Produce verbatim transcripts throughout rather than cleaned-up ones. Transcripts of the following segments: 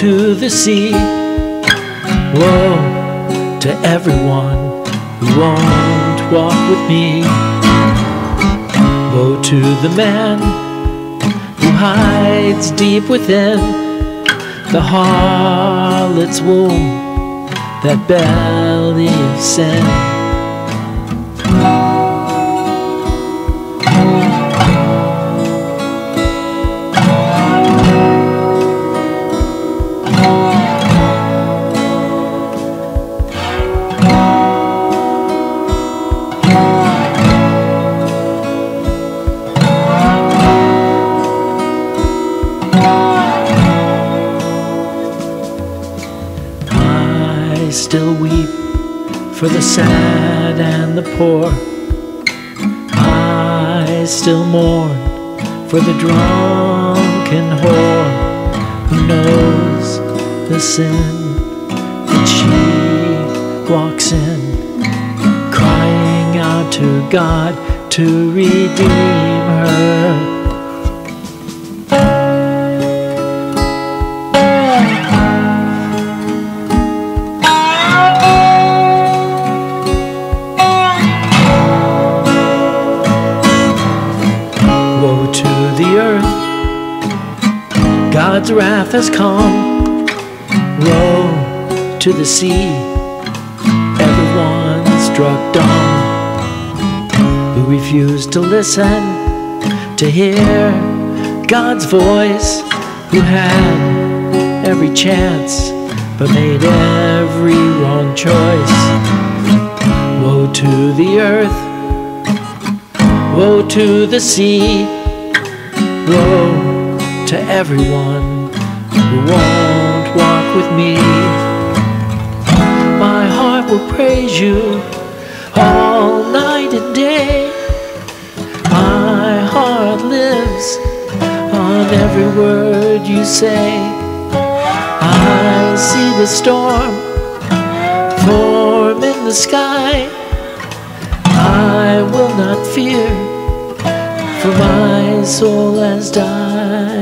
to the sea. Woe to everyone who won't walk with me. Woe to the man who hides deep within the harlot's womb, that belly of sin. I still weep for the sad and the poor. I still mourn for the drunken whore who knows the sin that she walks in, crying out to God to redeem her. Woe to the earth, God's wrath has come. Woe to the sea, everyone struck dumb, who refused to listen, to hear God's voice, who had every chance but made every wrong choice. Woe to the earth, woe to the sea, woe to everyone who won't walk with me. My heart will praise you all night and day. My heart lives on every word you say. I see the storm form in the sky. I will not fear, for my soul has died.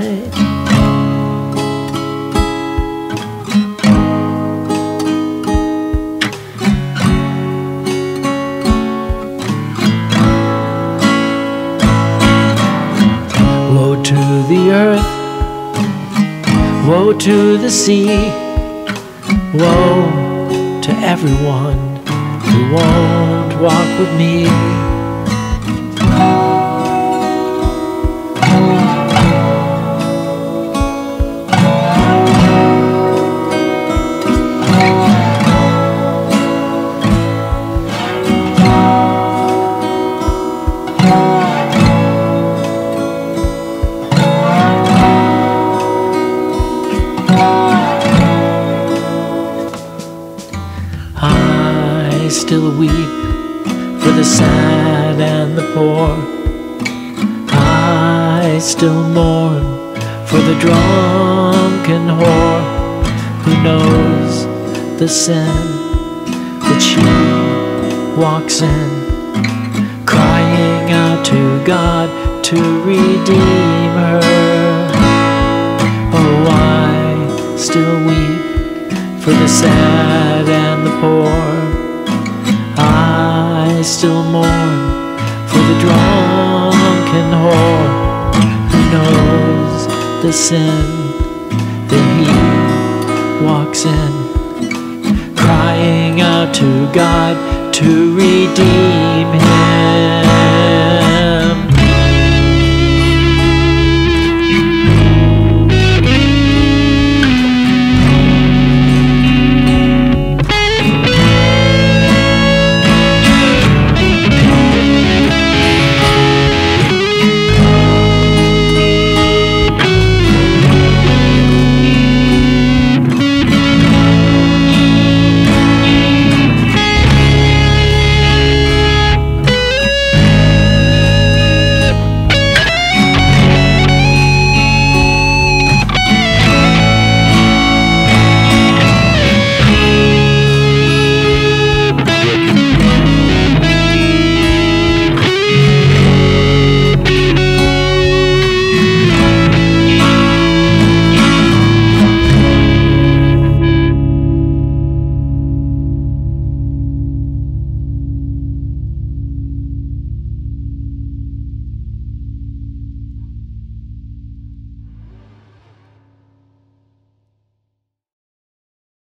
Woe to the earth, woe to the sea, woe to everyone who won't walk with me. I still weep for the sad and the poor. I still mourn for the drunken whore who knows the sin that she walks in, crying out to God to redeem her. Oh, I still weep for the sad and the poor. I still mourn for the drunken whore who knows the sin that he walks in, crying out to God to redeem him.